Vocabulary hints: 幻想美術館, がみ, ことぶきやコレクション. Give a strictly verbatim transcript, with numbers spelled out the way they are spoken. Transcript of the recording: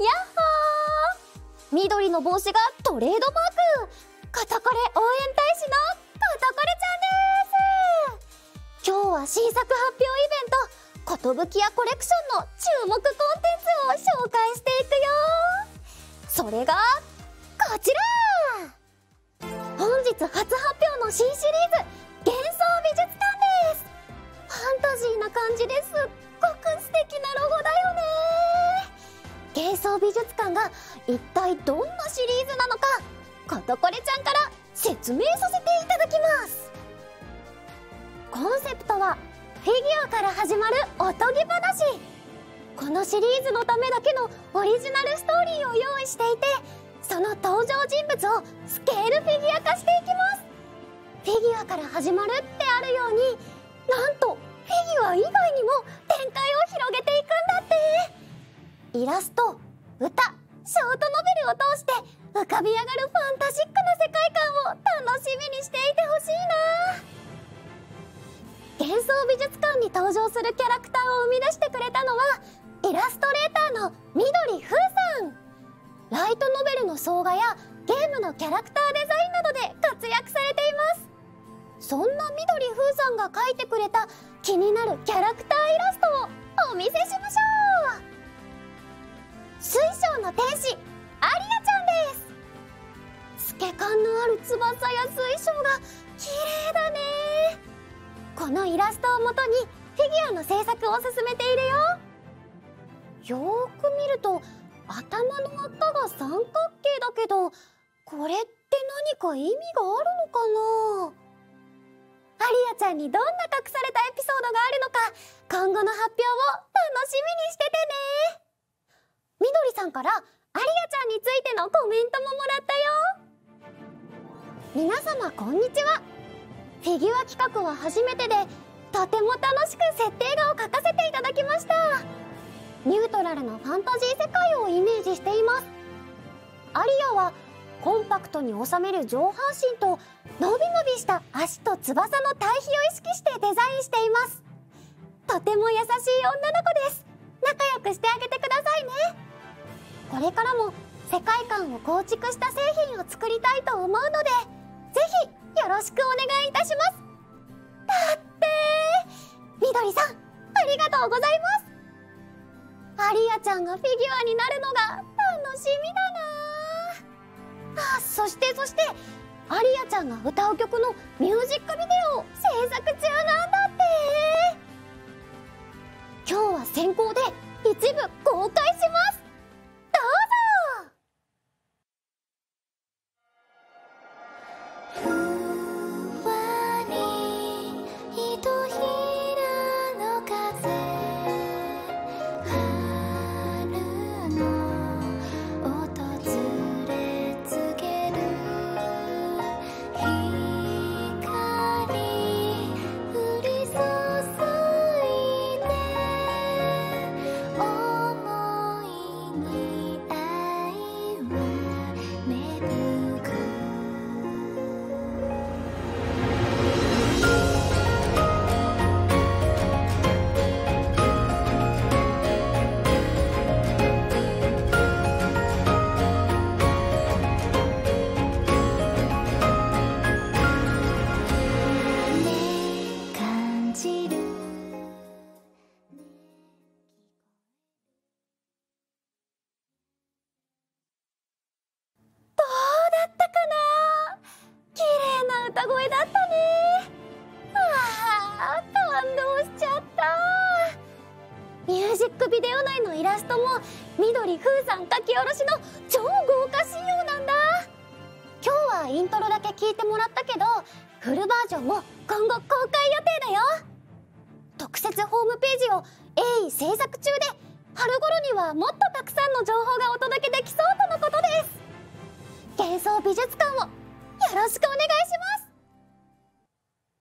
やっほー、緑の帽子がトレードマーク、カタカレ応援大使のカタカレちゃんです。今日は新作発表イベント「ことぶきやコレクション」の注目コンテンツを紹介していくよ。それがこちら、本日初発表の新シリーズ「幻想美術館」です。ファンタジーな感じですっごく素敵なロゴだよね。幻想美術館が一体どんなシリーズなのか、ことこれちゃんから説明させていただきます。コンセプトはフィギュアから始まるおとぎ話。このシリーズのためだけのオリジナルストーリーを用意していて、その登場人物をスケールフィギュア化していきます。フィギュアから始まるってあるように、なんとフィギュア以外にも展開を広げていくんだって。イラスト、歌、ショートノベルを通して浮かび上がるファンタジックな世界観を楽しみにしていてほしいな。幻想美術館に登場するキャラクターを生み出してくれたのはイラストレーターのみどりふうさん。ライトノベルの挿画やゲームのキャラクターデザインなどで活躍されています。そんなみどりふうさんが描いてくれた気になるキャラクターイラストをお見せしましょう。水晶の天使、アリアちゃんです。透け感のある翼や水晶が綺麗だね。このイラストをもとにフィギュアの制作を進めているよ。よーく見ると頭の輪っかが三角形だけど、これって何か意味があるのかな。アリアちゃんにどんな隠されたエピソードがあるのか、今後の発表を楽しみにしててね。みどりさんからアリアちゃんについてのコメントももらったよ。皆様こんにちは。フィギュア企画は初めてで、とても楽しく設定画を描かせていただきました。ニュートラルなファンタジー世界をイメージしています。アリアはコンパクトに収める上半身とのびのびした足と翼の対比を意識してデザインしています。とても優しい女の子です。仲良くしてあげてくださいね。これからも世界観を構築した製品を作りたいと思うので、ぜひよろしくお願いいたします。だってみどりさん、ありがとうございます。アリアちゃんがフィギュアになるのが楽しみだなあ。そしてそしてアリアちゃんが歌う曲のミュージックビデオを制作中なんだって。今日は先行で一部公開します。歌声だったね。あー、感動しちゃった。ミュージックビデオ内のイラストもみどりふうさん書き下ろしの超豪華仕様なんだ。今日はイントロだけ聞いてもらったけど、フルバージョンも今後公開予定だよ。特設ホームページを鋭意制作中で、春頃にはもっとたくさんの情報がお届けできそうとのことです。幻想美術館をよろしくお願いします。